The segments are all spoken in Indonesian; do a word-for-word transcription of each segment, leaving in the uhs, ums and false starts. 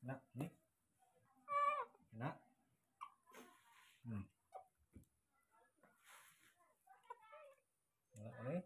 Enak, ini enak. Hmm. Enak ini.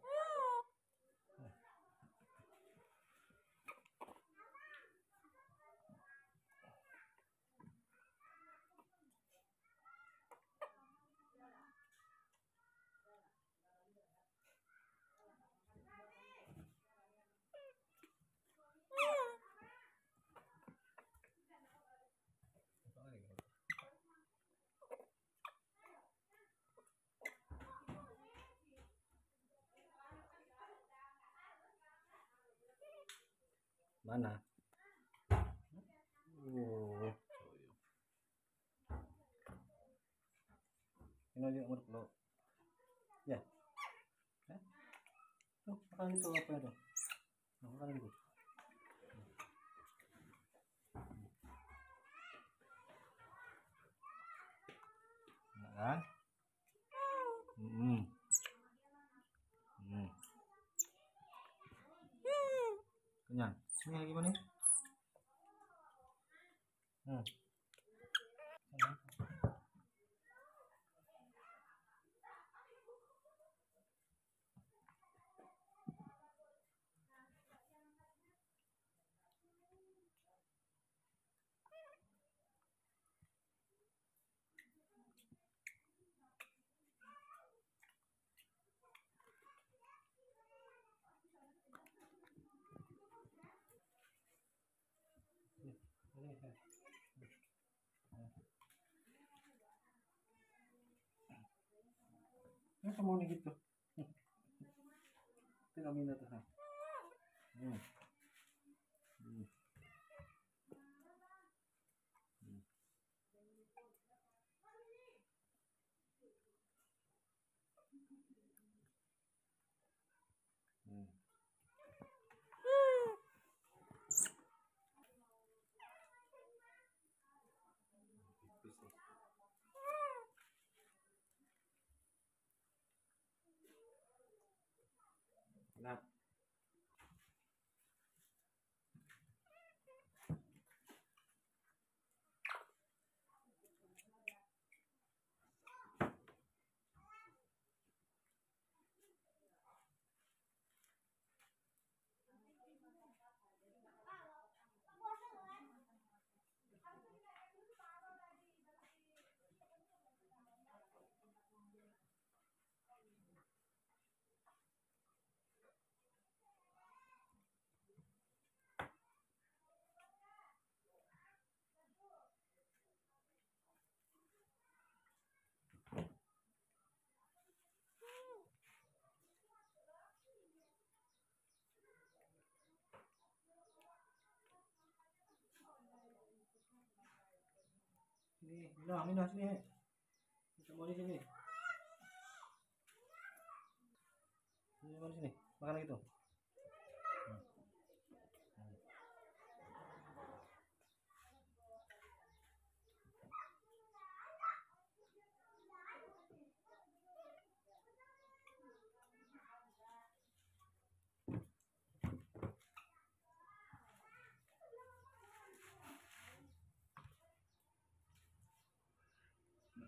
Mana? Oh. Ini aja umur lo. Ya. Ya. Tuh, makan itu apa itu? Makan itu. Enak kan? Hmm. Hmm. Kenyang. Ini lagi mana? Hmm. Ini semua nih gitu. Kita minta tuh. Hmm. Hmm. Hmm. Nah. Ini, nah, minah sini. Kita mau di sini. Ini mau di sini. Makan gitu.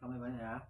Kamu banyak ya.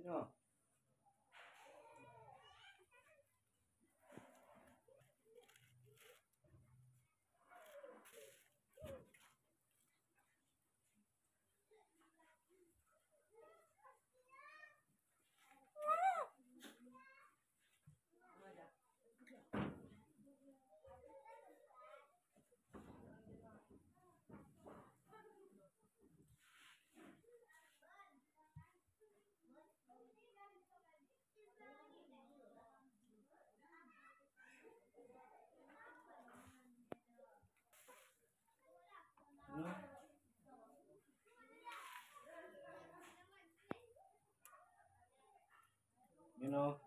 No. You know,